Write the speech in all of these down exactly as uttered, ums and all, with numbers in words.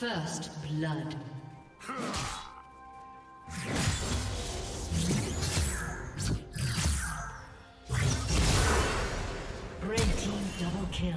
First blood. Red team double kill.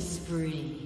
Spree.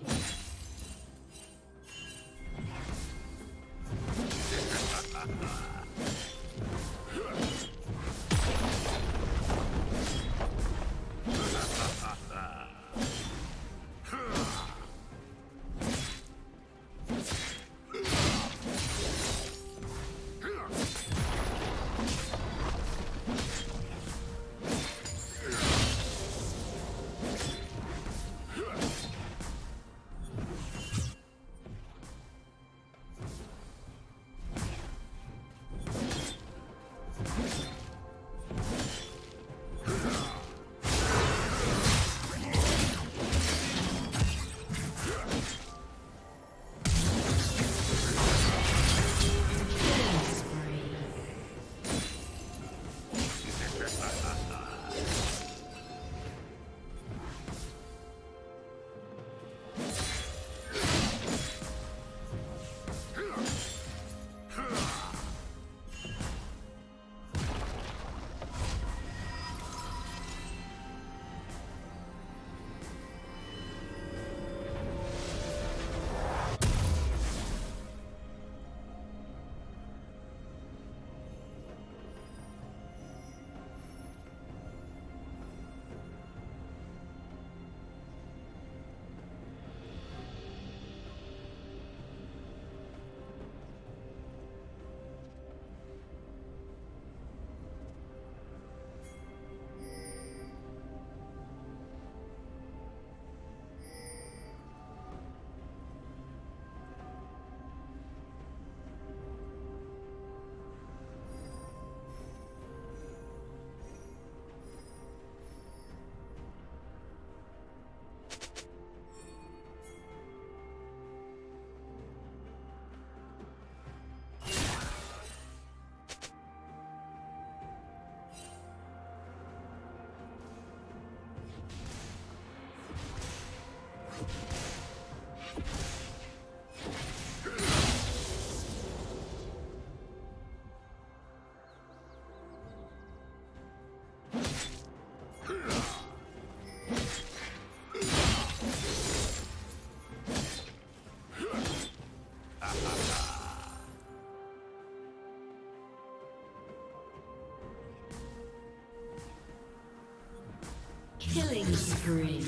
Killing spree.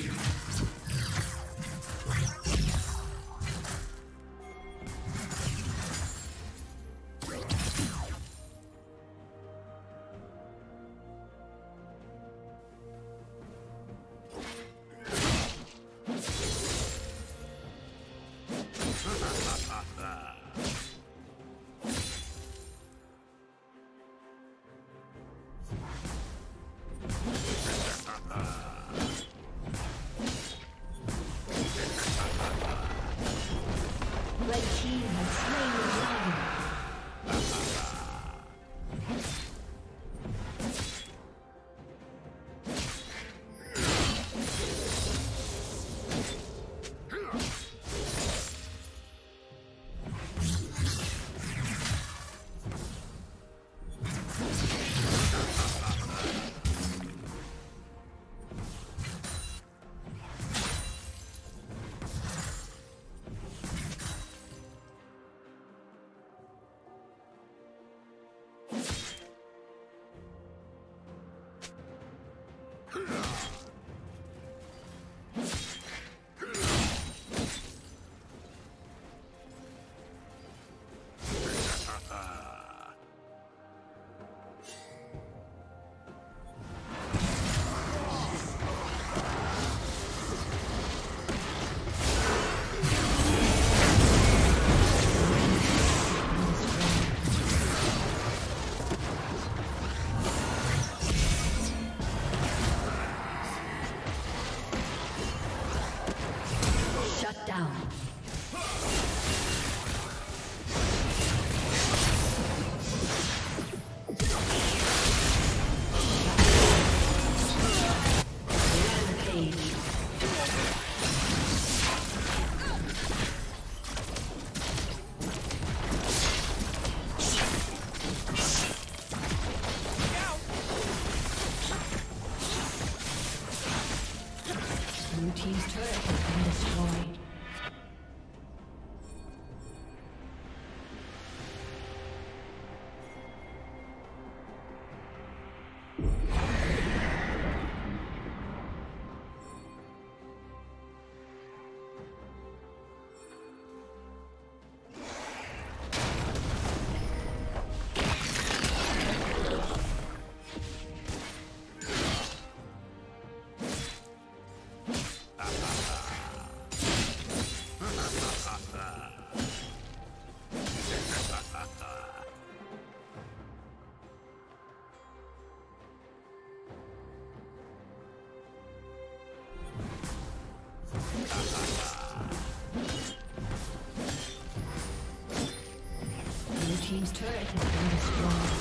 Team's turret has been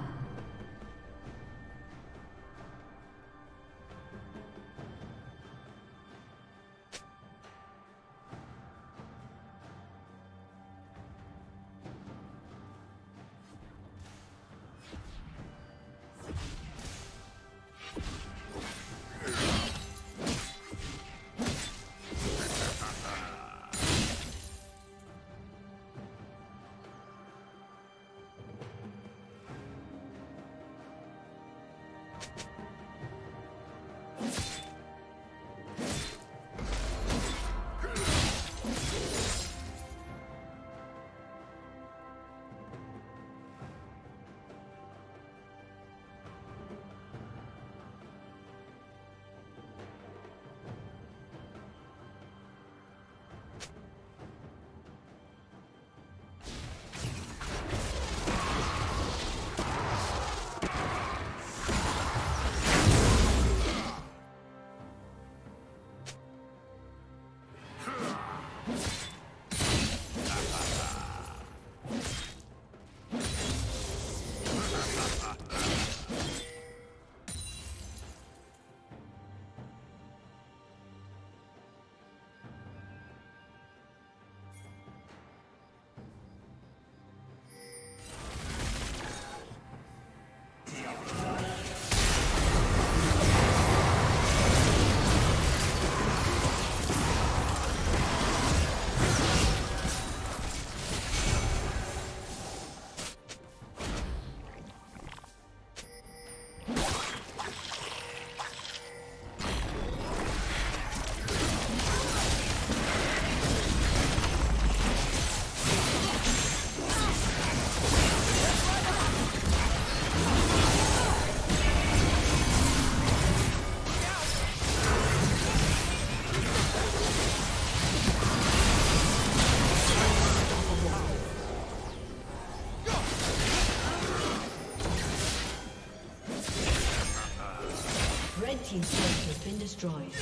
Team Slate has been destroyed.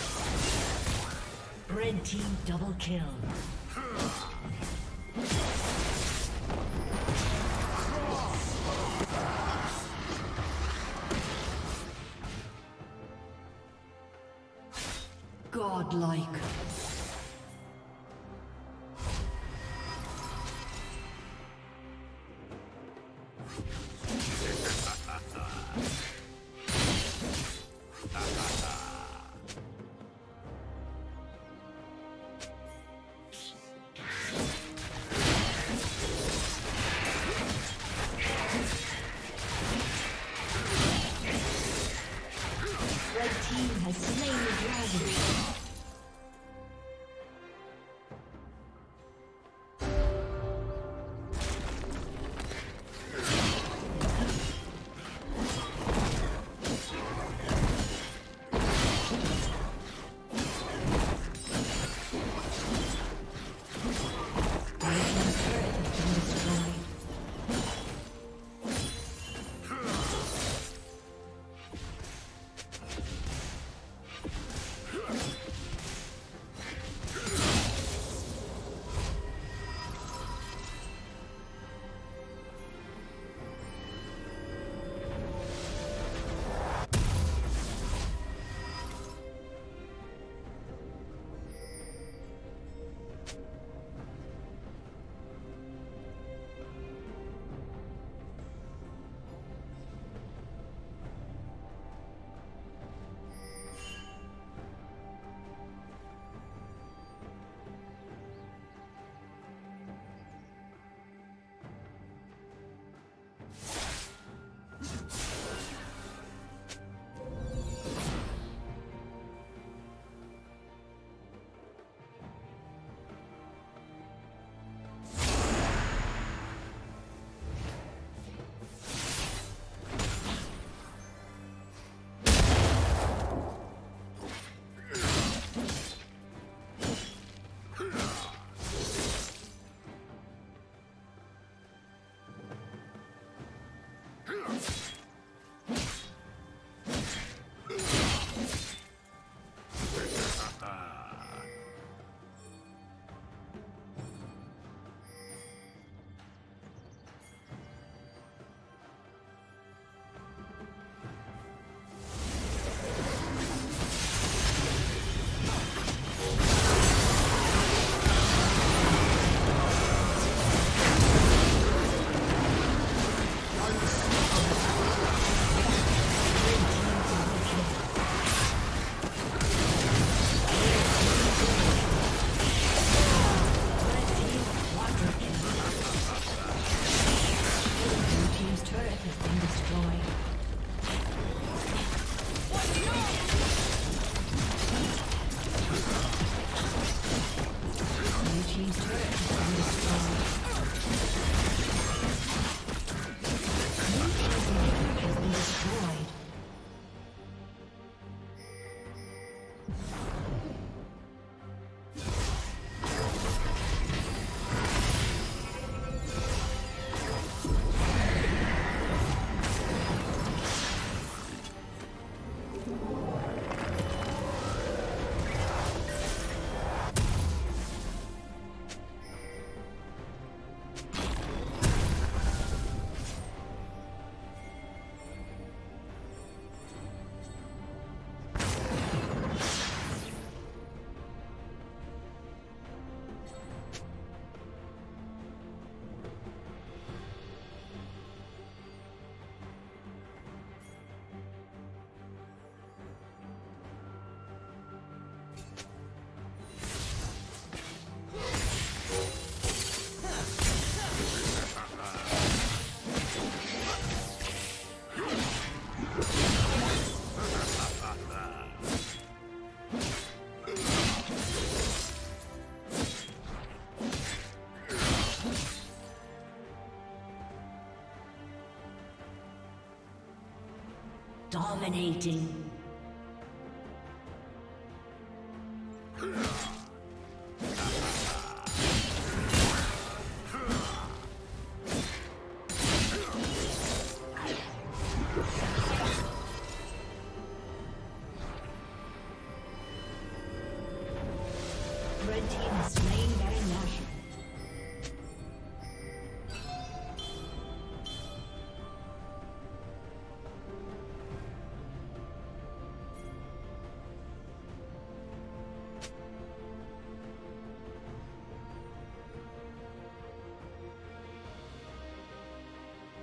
Red team double kill. The team has slain the dragon. Dominating.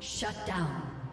Shut down.